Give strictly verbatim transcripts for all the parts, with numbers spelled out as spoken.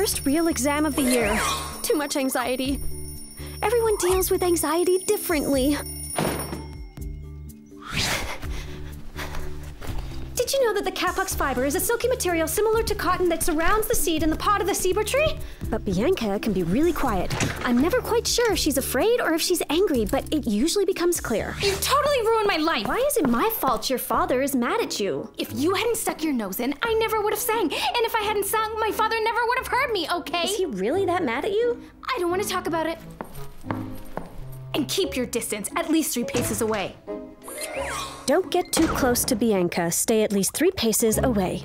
first real exam of the year. Too much anxiety. Everyone deals with anxiety differently. Did you know that the capox fiber is a silky material similar to cotton that surrounds the seed in the pod of the ceiba tree? But Bianca can be really quiet. I'm never quite sure if she's afraid or if she's angry, but it usually becomes clear. You totally ruined my life! Why is it my fault your father is mad at you? If you hadn't stuck your nose in, I never would have sang. And if I hadn't sung, my father never would have heard me, okay? Is he really that mad at you? I don't want to talk about it. And keep your distance, at least three paces away. Don't get too close to Bianca. Stay at least three paces away.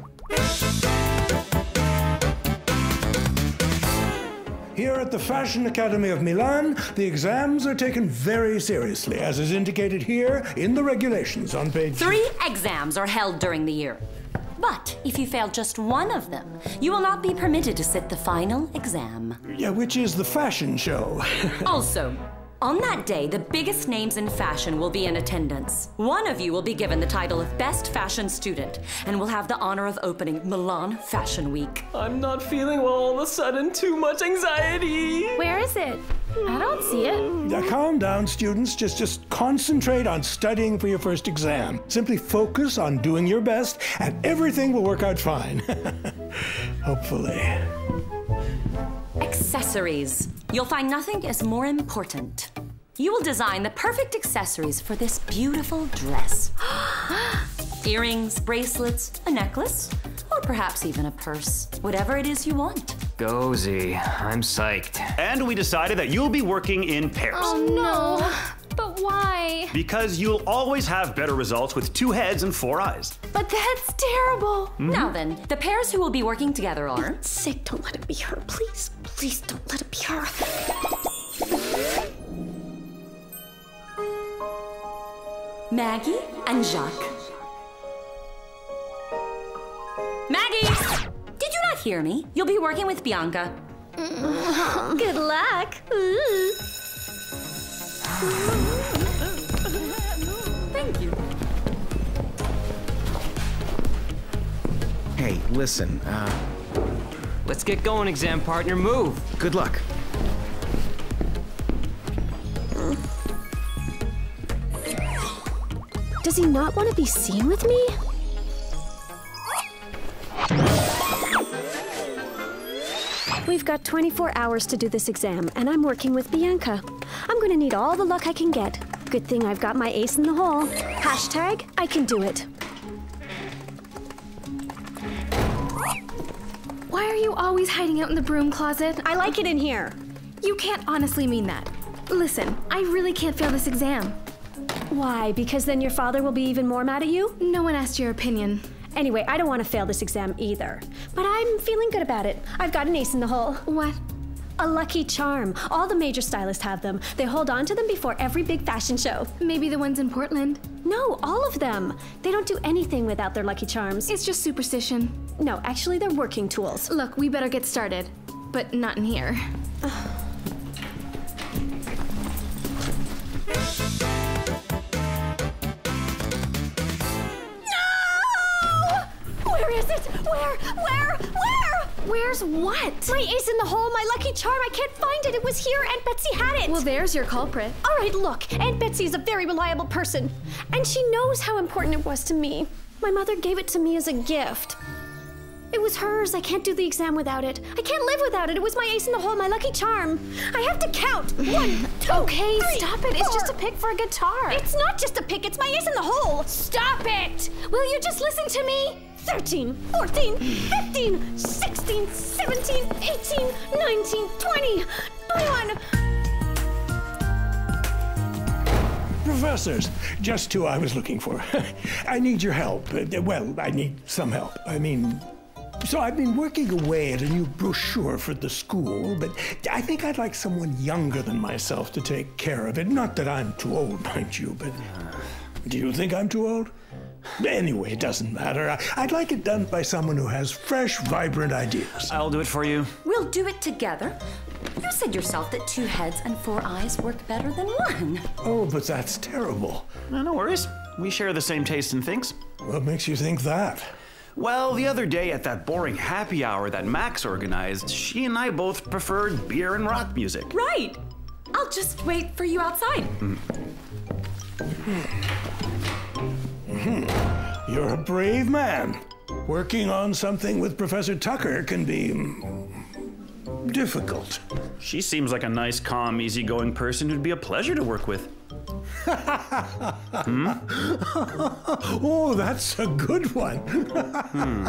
Here at the Fashion Academy of Milan, the exams are taken very seriously, as is indicated here in the regulations on page... Three exams are held during the year. But if you fail just one of them, you will not be permitted to sit the final exam. Yeah, which is the fashion show. Also, on that day, the biggest names in fashion will be in attendance. One of you will be given the title of Best Fashion Student and will have the honor of opening Milan Fashion Week. I'm not feeling well all of a sudden. Too much anxiety. Where is it? I don't see it. Now, calm down, students. Just, just concentrate on studying for your first exam. Simply focus on doing your best and everything will work out fine. Hopefully. Accessories. You'll find nothing is more important. You will design the perfect accessories for this beautiful dress. Earrings, bracelets, a necklace, or perhaps even a purse. Whatever it is you want. Gozy, I'm psyched. And we decided that you'll be working in pairs. Oh no, but why? Because you'll always have better results with two heads and four eyes. But that's terrible. Mm-hmm. Now then, the pairs who will be working together are... For God's sake, don't let it be her, please. Please don't let it be her. Maggie and Jacques. Maggie! Did you not hear me? You'll be working with Bianca. Good luck. Thank you. Hey, listen, uh... let's get going, exam partner. Move. Good luck. Does he not want to be seen with me? We've got twenty-four hours to do this exam, and I'm working with Bianca. I'm going to need all the luck I can get. Good thing I've got my ace in the hole. Hashtag, I can do it. Why are you always hiding out in the broom closet? I like it in here. You can't honestly mean that. Listen, I really can't fail this exam. Why? Because then your father will be even more mad at you? No one asked your opinion. Anyway, I don't want to fail this exam either. But I'm feeling good about it. I've got an ace in the hole. What? A lucky charm. All the major stylists have them. They hold on to them before every big fashion show. Maybe the ones in Portland. No, all of them. They don't do anything without their lucky charms. It's just superstition. No, actually they're working tools. Look, we better get started, but not in here. No! Where is it? Where? Where? Where? Where's what? My ace in the hole, my lucky charm. I can't find it. It was here. Aunt Betsy had it. Well, there's your culprit. All right, look. Aunt Betsy is a very reliable person, and she knows how important it was to me. My mother gave it to me as a gift. It was hers. I can't do the exam without it. I can't live without it. It was my ace in the hole, my lucky charm. I have to count. One, two, okay, three, stop it. Four. It's just a pick for a guitar. It's not just a pick. It's my ace in the hole. Stop it. Will you just listen to me? thirteen, fourteen, fifteen, sixteen, seventeen, eighteen, nineteen, twenty, twenty-one. Professors, just who I was looking for. I need your help. Well, I need some help. I mean, so I've been working away at a new brochure for the school, but I think I'd like someone younger than myself to take care of it. Not that I'm too old, mind you, but do you think I'm too old? Anyway, it doesn't matter. I'd like it done by someone who has fresh, vibrant ideas. I'll do it for you. We'll do it together. You said yourself that two heads and four eyes work better than one. Oh, but that's terrible. No, no worries. We share the same taste in things. What makes you think that? Well, the other day at that boring happy hour that Max organized, she and I both preferred beer and rock music. Right! I'll just wait for you outside. Mm. Mm-hmm. You're a brave man. Working on something with Professor Tucker can be mm, difficult. She seems like a nice, calm, easygoing person who'd be a pleasure to work with. Hmm? Oh, that's a good one. Hmm.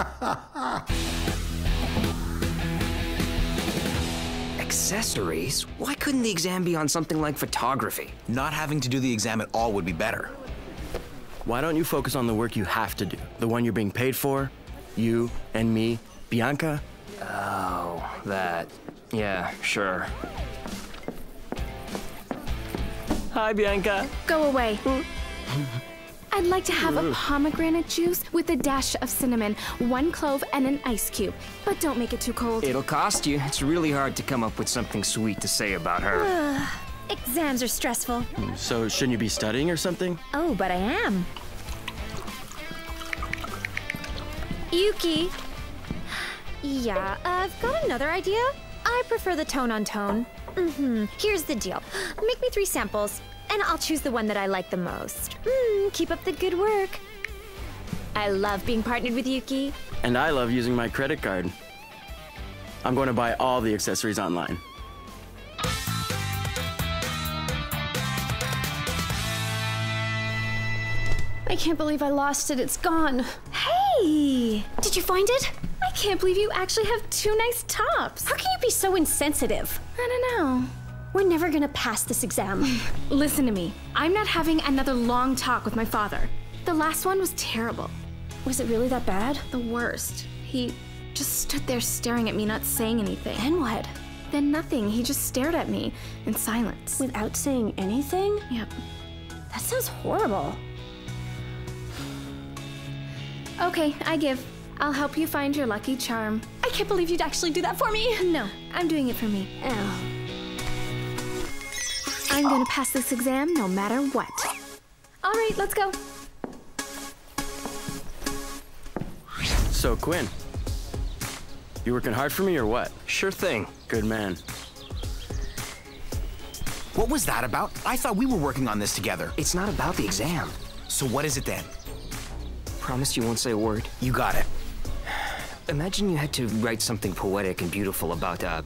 Accessories? Why couldn't the exam be on something like photography? Not having to do the exam at all would be better. Why don't you focus on the work you have to do? The one you're being paid for? You and me, Bianca? Oh, that. Yeah, sure. Hi, Bianca. Go away. I'd like to have a pomegranate juice with a dash of cinnamon, one clove, and an ice cube. But don't make it too cold. It'll cost you. It's really hard to come up with something sweet to say about her. Uh, exams are stressful. So shouldn't you be studying or something? Oh, but I am. Yuki. Yeah, I've got another idea. I prefer the tone on tone. Mm-hmm. Here's the deal. Make me three samples, and I'll choose the one that I like the most. Mm, keep up the good work. I love being partnered with Yuki. And I love using my credit card. I'm going to buy all the accessories online. I can't believe I lost it. It's gone. Hey! Did you find it? I can't believe you actually have two nice tops. How can you be so insensitive? I don't know. We're never gonna pass this exam. Listen to me. I'm not having another long talk with my father. The last one was terrible. Was it really that bad? The worst. He just stood there staring at me, not saying anything. Then what? Then nothing. He just stared at me in silence. Without saying anything? Yep. That sounds horrible. Okay, I give. I'll help you find your lucky charm. I can't believe you'd actually do that for me! No, I'm doing it for me. Oh. I'm gonna pass this exam no matter what. All right, let's go. So, Quinn, you working hard for me or what? Sure thing. Good man. What was that about? I thought we were working on this together. It's not about the exam. So what is it then? Promise you won't say a word. You got it. Imagine you had to write something poetic and beautiful about, uh,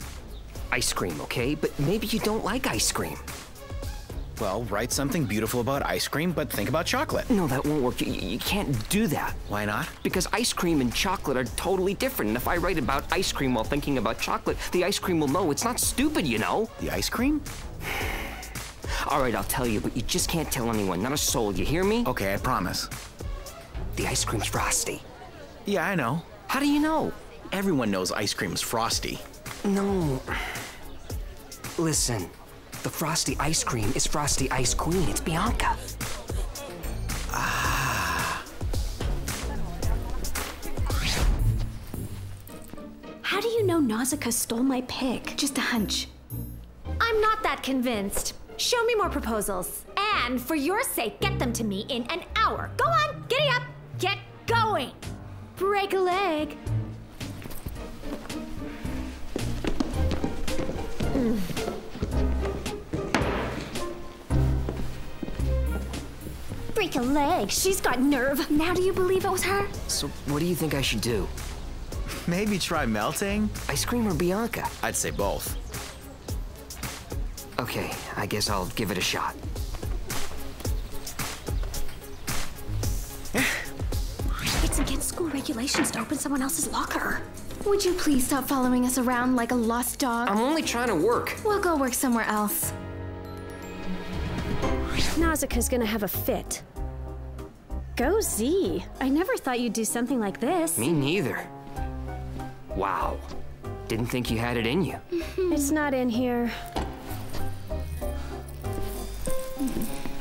ice cream, okay? But maybe you don't like ice cream. Well, write something beautiful about ice cream, but think about chocolate. No, that won't work. You, you can't do that. Why not? Because ice cream and chocolate are totally different. And if I write about ice cream while thinking about chocolate, the ice cream will know it's not stupid, you know? The ice cream? All right, I'll tell you, but you just can't tell anyone. Not a soul, you hear me? Okay, I promise. The ice cream's frosty. Yeah, I know. How do you know? Everyone knows ice cream's frosty. No. Listen, the frosty ice cream is Frosty Ice Queen. It's Bianca. Ah. How do you know Nausicaa stole my pick? Just a hunch. I'm not that convinced. Show me more proposals. And for your sake, get them to me in an hour. Go on, giddy up, get going. Break a leg. Mm. Break a leg. She's got nerve. Now do you believe it was her? So what do you think I should do? Maybe try melting? Ice cream or Bianca? I'd say both. Okay, I guess I'll give it a shot. Regulations to open someone else's locker. Would you please stop following us around like a lost dog? I'm only trying to work. We'll go work somewhere else. Nausicaa's gonna have a fit. Go Z. I never thought you'd do something like this. Me neither. Wow. Didn't think you had it in you. Mm-hmm. It's not in here.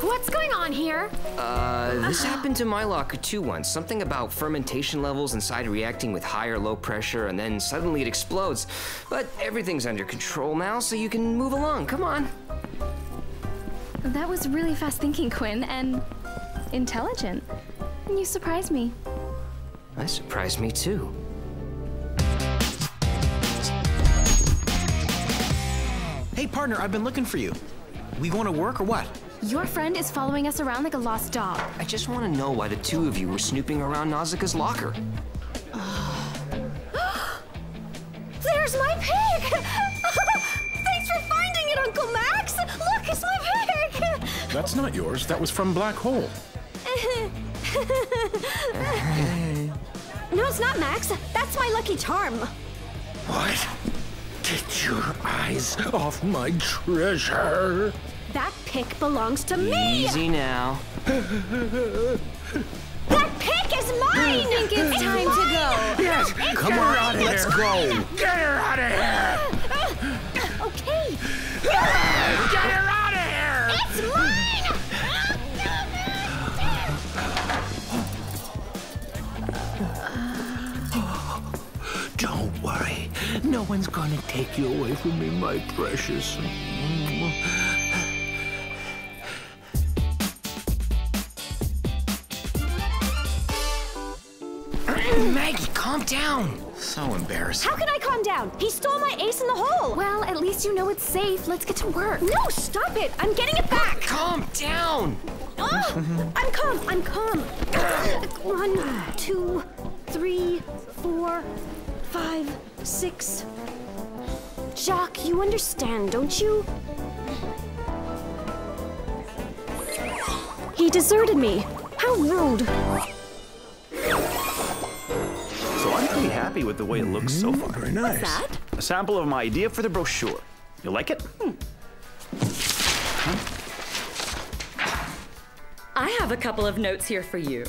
What's going on here? Uh, this happened to my locker too once. Something about fermentation levels inside reacting with high or low pressure, and then suddenly it explodes. But everything's under control now, so you can move along. Come on. That was really fast thinking, Quinn, and intelligent. And you surprised me. That surprised me too. Hey partner, I've been looking for you. We going to work or what? Your friend is following us around like a lost dog. I just want to know why the two of you were snooping around Nausicaa's locker. There's my pig! Thanks for finding it, Uncle Max! Look, it's my pig! That's not yours. That was from Black Hole. No, it's not, Max. That's my lucky charm. What? Get your eyes off my treasure! That pick belongs to me! Easy now. That pick is mine! I think it's time to go. Yes, no, come on out of here. Let's go. Get her out of here! Okay. Get her out of here! It's mine! Don't worry. No one's gonna take you away from me, my precious. Maggie, calm down. So embarrassing. How can I calm down? He stole my ace in the hole. Well, at least you know it's safe. Let's get to work. No, stop it. I'm getting it back. Calm down. Oh, I'm calm. I'm calm. One, two, three, four, five, six. Jacques, you understand, don't you? He deserted me. How rude. So I'm pretty happy with the way it looks mm-hmm. so far. Very nice. What's that? A sample of my idea for the brochure. You like it? Hmm. Huh? I have a couple of notes here for you.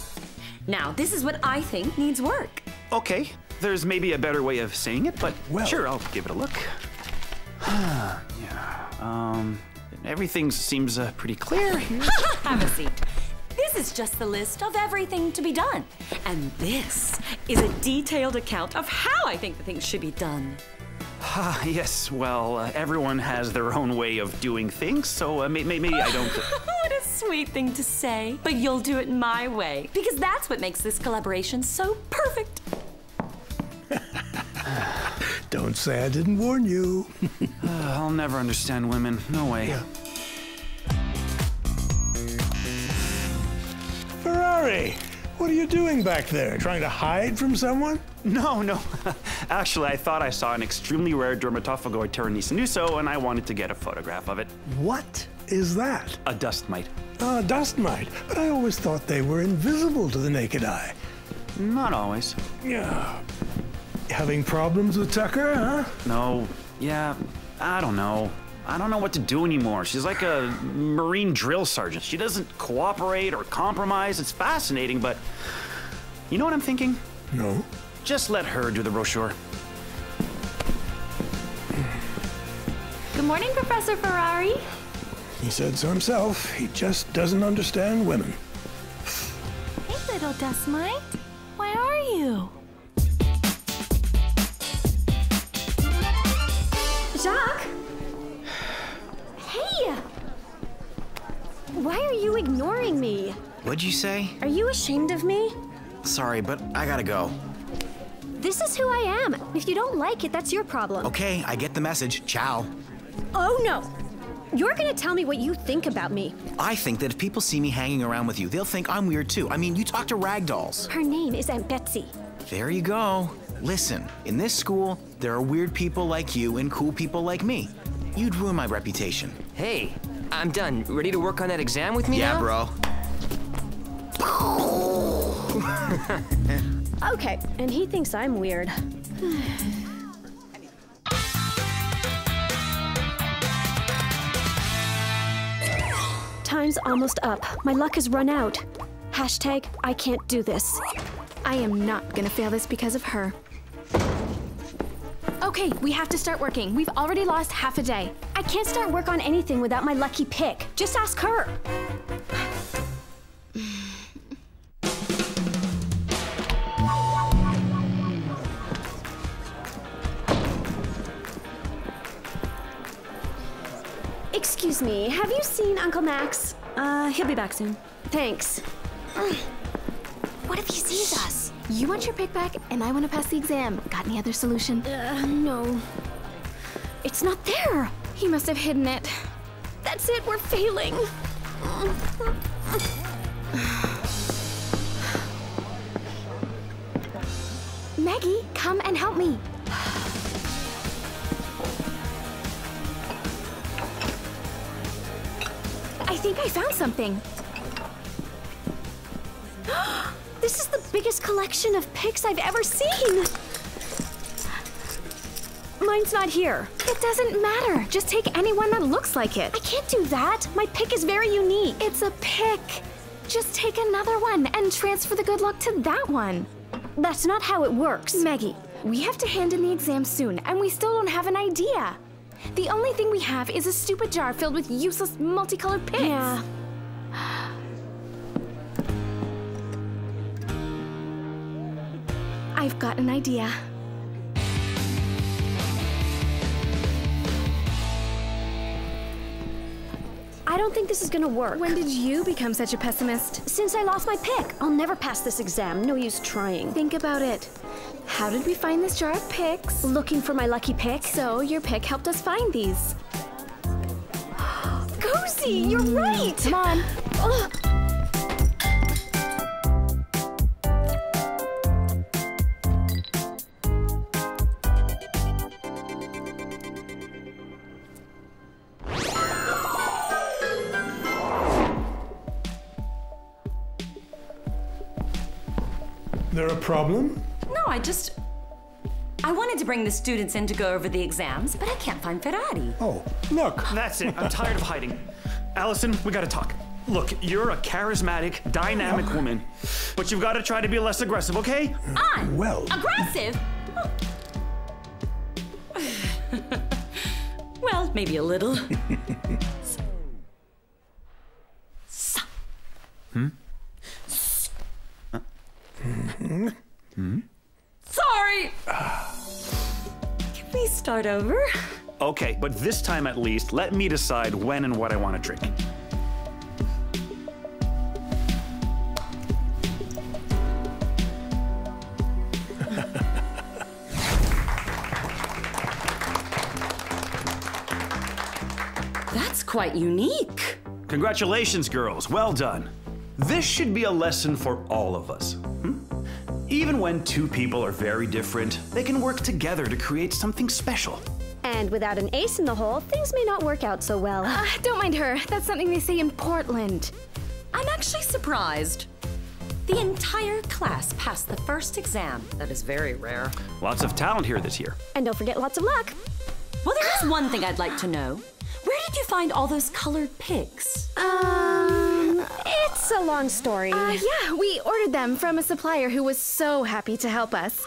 Now, this is what I think needs work. Okay. There's maybe a better way of saying it, but well, sure, I'll give it a look. yeah. Um, everything seems uh, pretty clear here. Have a seat. This is just the list of everything to be done. And this is a detailed account of how I think the things should be done. Ah, yes, well, uh, everyone has their own way of doing things, so uh, may may maybe I don't... What a sweet thing to say. But you'll do it my way, because that's what makes this collaboration so perfect. Don't say I didn't warn you. uh, I'll never understand women. No way. Yeah. Ferrari, what are you doing back there? Trying to hide from someone? No, no. Actually, I thought I saw an extremely rare Dermatophagoides Taranisanuso, and I wanted to get a photograph of it. What is that? A dust mite. A dust mite. But I always thought they were invisible to the naked eye. Not always. Yeah. Having problems with Tucker, huh? No, yeah, I don't know. I don't know what to do anymore. She's like a Marine drill sergeant. She doesn't cooperate or compromise. It's fascinating, but you know what I'm thinking? No. Just let her do the brochure. Good morning, Professor Ferrari. He said so himself. He just doesn't understand women. Hey, little dust mite. Why are you? Jacques? Hey! Why are you ignoring me? What'd you say? Are you ashamed of me? Sorry, but I gotta go. This is who I am. If you don't like it, that's your problem. Okay, I get the message. Ciao. Oh, no. You're gonna tell me what you think about me. I think that if people see me hanging around with you, they'll think I'm weird, too. I mean, you talk to ragdolls. Her name is Aunt Betsy. There you go. Listen, in this school, there are weird people like you and cool people like me. You'd ruin my reputation. Hey, I'm done. Ready to work on that exam with me yeah, now? Yeah, bro. Okay, and he thinks I'm weird. Time's almost up. My luck has run out. Hashtag, I can't do this. I am not gonna fail this because of her. Okay, we have to start working. We've already lost half a day. I can't start work on anything without my lucky pick. Just ask her. Excuse me, have you seen Uncle Max? Uh, he'll be back soon. Thanks. What if he sees us? You want your pickback, and I want to pass the exam. Got any other solution? Uh, no. It's not there. He must have hidden it. That's it, we're failing. Maggie, come and help me. I think I found something. This is the biggest collection of pics I've ever seen. Mine's not here. It doesn't matter. Just take anyone that looks like it. I can't do that. My pic is very unique. It's a pic. Just take another one and transfer the good luck to that one. That's not how it works. Maggie, we have to hand in the exam soon, and we still don't have an idea. The only thing we have is a stupid jar filled with useless multicolored pics. Yeah. I've got an idea. I don't think this is gonna work. When did you become such a pessimist? Since I lost my pick. I'll never pass this exam. No use trying. Think about it. How did we find this jar of picks? Looking for my lucky pick. So your pick helped us find these. Cozy, you're right! Come on. Ugh. There a problem? No, I just... I wanted to bring the students in to go over the exams, but I can't find Ferrari. Oh, look. That's it. I'm tired of hiding. Allison, we gotta talk. Look, you're a charismatic, dynamic oh. woman, but you've gotta try to be less aggressive, okay? I'm well. aggressive? Well, maybe a little. Hmm? Hmm? Sorry! Can we start over? Okay, but this time at least, let me decide when and what I want to drink. That's quite unique. Congratulations, girls. Well done. This should be a lesson for all of us. Hmm? Even when two people are very different, they can work together to create something special. And without an ace in the hole, things may not work out so well. Uh, don't mind her. That's something they say in Portland. I'm actually surprised. The entire class passed the first exam. That is very rare. Lots of talent here this year. And don't forget lots of luck. Well, there is one thing I'd like to know. Where did you find all those colored pics? Um... It's a long story. Uh, yeah, we ordered them from a supplier who was so happy to help us.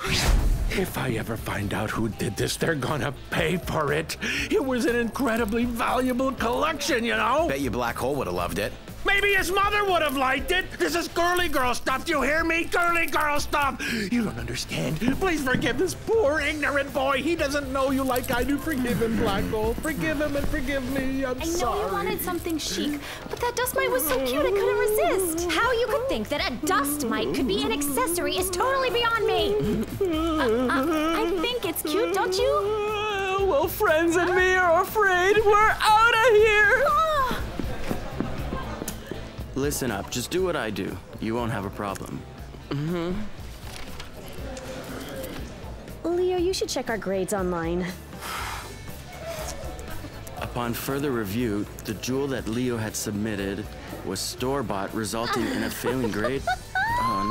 If I ever find out who did this, they're gonna pay for it. It was an incredibly valuable collection, you know? Bet you Black Hole would have loved it. Maybe his mother would have liked it. This is girly girl stuff, you hear me? Girly girl stuff. You don't understand. Please forgive this poor, ignorant boy. He doesn't know you like I do. Forgive him, Black Hole. Forgive him and forgive me. I'm sorry. I know sorry. you wanted something chic, but that dust mite was so cute I couldn't resist. How you could think that a dust mite could be an accessory is totally beyond me. Uh, uh, I think it's cute, don't you? Uh, well, friends and me are afraid. We're out of here. Oh. Listen up, just do what I do. You won't have a problem. Mm-hmm. Leo, you should check our grades online. Upon further review, the jewel that Leo had submitted was store-bought, resulting in a failing grade. Oh,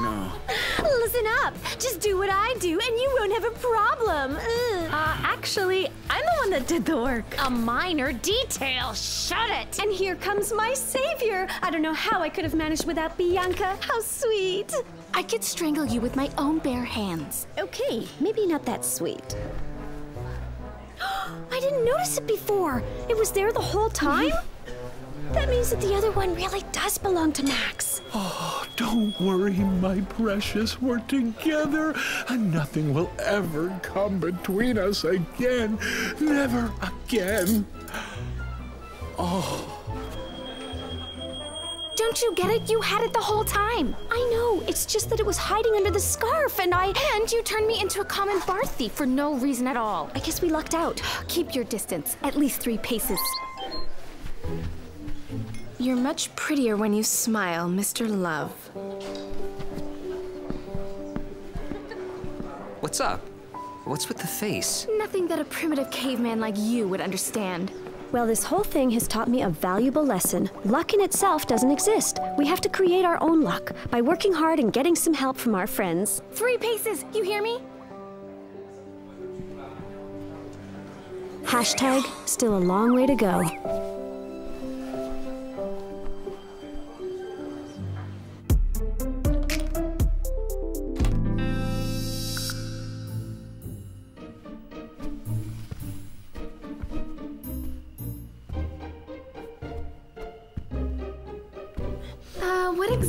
no. Listen up, just do what I do and you won't have a problem. Ugh. Uh, actually, I'm the one that did the work. A minor detail, shut it. And here comes my savior. I don't know how I could have managed without Bianca. How sweet. I could strangle you with my own bare hands. Okay, maybe not that sweet. I didn't notice it before. It was there the whole time? Mm-hmm. That means that the other one really does belong to Max. Oh, don't worry, my precious. We're together, and nothing will ever come between us again. Never again. Oh. Don't you get it? You had it the whole time. I know, it's just that it was hiding under the scarf and I... And you turned me into a common bar thief for no reason at all. I guess we lucked out. Keep your distance, at least three paces. You're much prettier when you smile, Mister Love. What's up? What's with the face? Nothing that a primitive caveman like you would understand. Well, this whole thing has taught me a valuable lesson. Luck in itself doesn't exist. We have to create our own luck by working hard and getting some help from our friends. Three paces, you hear me? Hashtag, still a long way to go.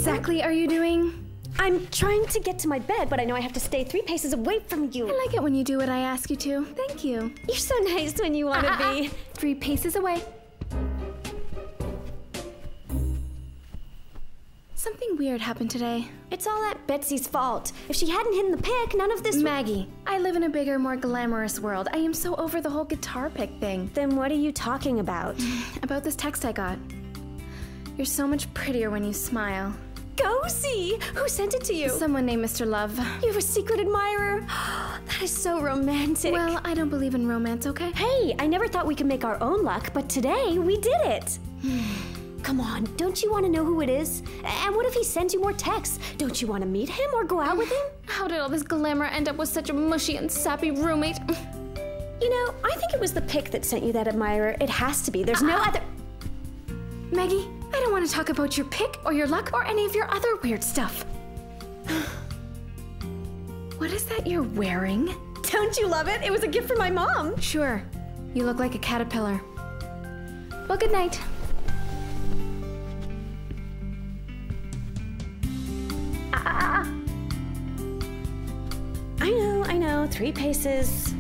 Exactly, are you doing? I'm trying to get to my bed, but I know I have to stay three paces away from you. I like it when you do what I ask you to. Thank you. You're so nice when you want to uh, be. Uh, three paces away. Something weird happened today. It's all at Betsy's fault. If she hadn't hidden the pick, none of this would- Maggie, I live in a bigger, more glamorous world. I am so over the whole guitar pick thing. Then what are you talking about? About this text I got. You're so much prettier when you smile. Go see! Who sent it to you? Someone named Mister Love. You have a secret admirer? That is so romantic. Well, I don't believe in romance, okay? Hey, I never thought we could make our own luck, but today we did it! Come on, don't you want to know who it is? And what if he sends you more texts? Don't you want to meet him or go out with him? How did all this glamour end up with such a mushy and sappy roommate? You know, I think it was the pic that sent you that admirer. It has to be. There's no uh, other... Maggie? I don't want to talk about your pick, or your luck, or any of your other weird stuff. What is that you're wearing? Don't you love it? It was a gift from my mom. Sure. You look like a caterpillar. Well, good night. Ah. I know, I know. Three paces.